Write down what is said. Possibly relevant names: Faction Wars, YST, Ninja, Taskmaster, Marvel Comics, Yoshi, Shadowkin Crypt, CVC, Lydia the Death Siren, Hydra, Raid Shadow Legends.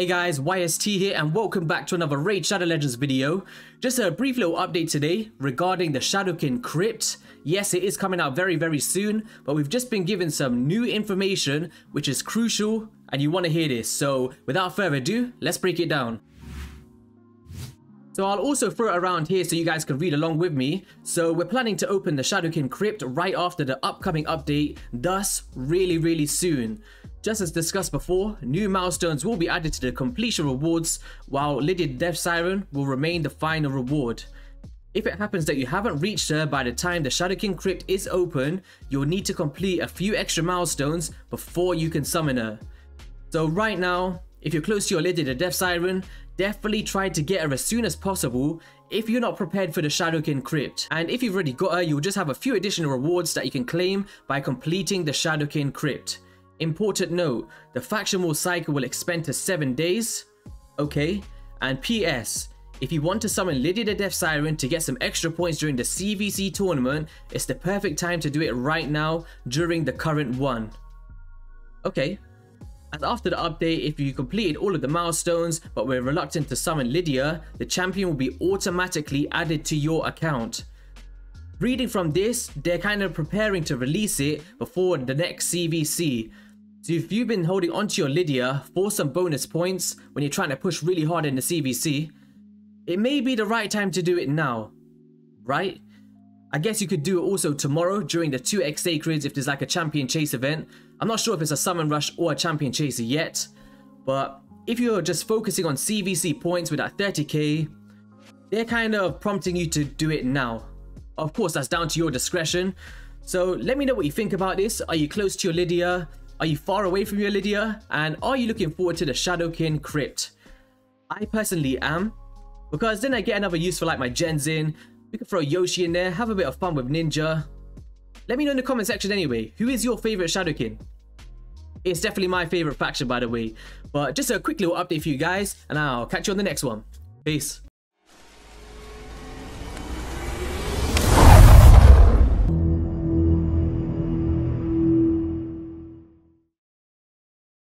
Hey guys, YST here and welcome back to another Raid Shadow Legends video. Just a brief little update today regarding the Shadowkin Crypt. Yes, it is coming out very soon, but we've just been given some new information which is crucial and you want to hear this. So without further ado, let's break it down. So I'll also throw it around here so you guys can read along with me. So we're planning to open the Shadowkin Crypt right after the upcoming update, thus really soon. Just as discussed before, new milestones will be added to the completion rewards, while Lydia the Death Siren will remain the final reward. If it happens that you haven't reached her by the time the Shadowkin Crypt is open, you'll need to complete a few extra milestones before you can summon her. So right now, if you're close to your Lydia the Death Siren, definitely try to get her as soon as possible if you're not prepared for the Shadowkin Crypt. And if you've already got her, you'll just have a few additional rewards that you can claim by completing the Shadowkin Crypt. Important note, the faction war cycle will expand to 7 days. Okay, and PS, if you want to summon Lydia the Death Siren to get some extra points during the CVC tournament, it's the perfect time to do it right now during the current one. Okay, and after the update, if you completed all of the milestones but were reluctant to summon Lydia, the champion will be automatically added to your account. Reading from this, they're kind of preparing to release it before the next CVC. So if you've been holding onto your Lydia for some bonus points when you're trying to push really hard in the CVC, it may be the right time to do it now, right? I guess you could do it also tomorrow during the 2x Sacreds if there's like a Champion Chase event. I'm not sure if it's a Summon Rush or a Champion Chaser yet, but if you're just focusing on CVC points with that 30k, they're kind of prompting you to do it now. Of course, that's down to your discretion. So let me know what you think about this. Are you close to your Lydia? Are you far away from your Lydia? And are you looking forward to the Shadowkin Crypt? I personally am, because then I get another use for like my gens in. We can throw Yoshi in there, have a bit of fun with Ninja. Let me know in the comment section anyway, who is your favorite Shadowkin? It's definitely my favorite faction, by the way. But just a quick little update for you guys, and I'll catch you on the next one. Peace.